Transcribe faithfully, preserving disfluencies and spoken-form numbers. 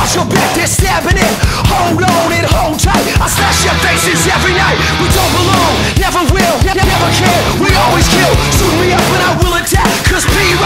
Watch your back, they're stabbing it. Hold on and hold tight. I slash your faces every night. We don't belong, never will, ne never care. We always kill, shoot me up and I will attack. Cause P